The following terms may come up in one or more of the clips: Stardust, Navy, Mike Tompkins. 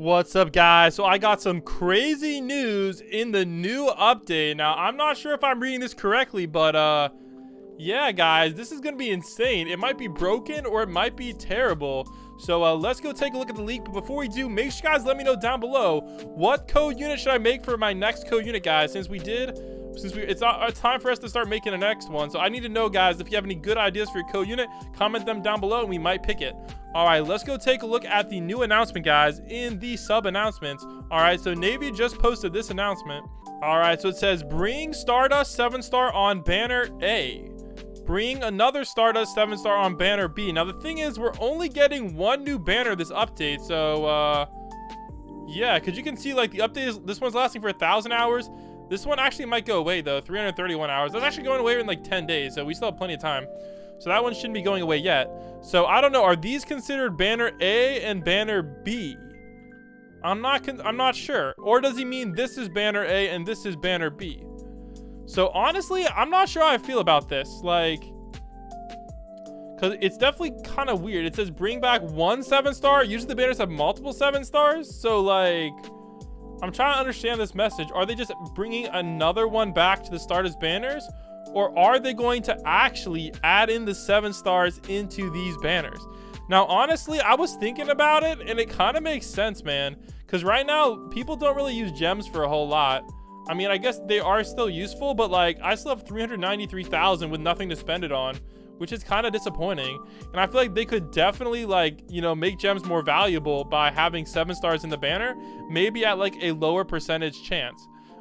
What's up, guys? So I got some crazy news in the new update. Now I'm not sure if I'm reading this correctly, but yeah, guys, this is gonna be insane. It might be broken or it might be terrible. So let's go take a look at the leak. But before we do, make sure you guys let me know down below what code unit should I make for my next code unit, guys. It's time for us to start making the next one. So I need to know, guys, if you have any good ideas for your code unit, comment them down below and we might pick it. All right, let's go take a look at the new announcement, guys, in the sub announcements. All right, so Navy just posted this announcement. All right, so it says bring Stardust 7-star on banner A. Bring another Stardust 7-star on banner B. Now, the thing is, we're only getting one new banner this update. So, yeah, because you can see, like, the update is, this one's lasting for 1,000 hours. This one actually might go away, though, 331 hours. That's actually going away in, like, 10 days, so we still have plenty of time. So that one shouldn't be going away yet. So, I don't know. Are these considered Banner A and Banner B? I'm not sure. Or does he mean this is Banner A and this is Banner B? So, honestly, I'm not sure how I feel about this. Like, because it's definitely kind of weird. It says bring back one 7-star. Usually the banners have multiple 7-stars. So, like, I'm trying to understand this message. Are they just bringing another one back to the Stardust banners? Or are they going to actually add in the 7-stars into these banners? Now, honestly, I was thinking about it, and it kind of makes sense, man. Because right now, people don't really use gems for a whole lot. I mean, I guess they are still useful, but, like, I still have 393,000 with nothing to spend it on, which is kind of disappointing. And I feel like they could definitely, like, you know, make gems more valuable by having 7-stars in the banner, maybe at like a lower percentage chance.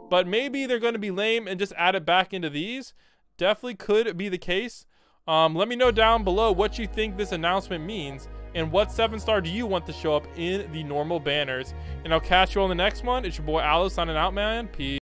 But maybe they're going to be lame and just add it back into these. Definitely could be the case. Let me know down below what you think this announcement means and what 7-star do you want to show up in the normal banners. And I'll catch you on the next one. It's your boy Aloe signing out, man. Peace.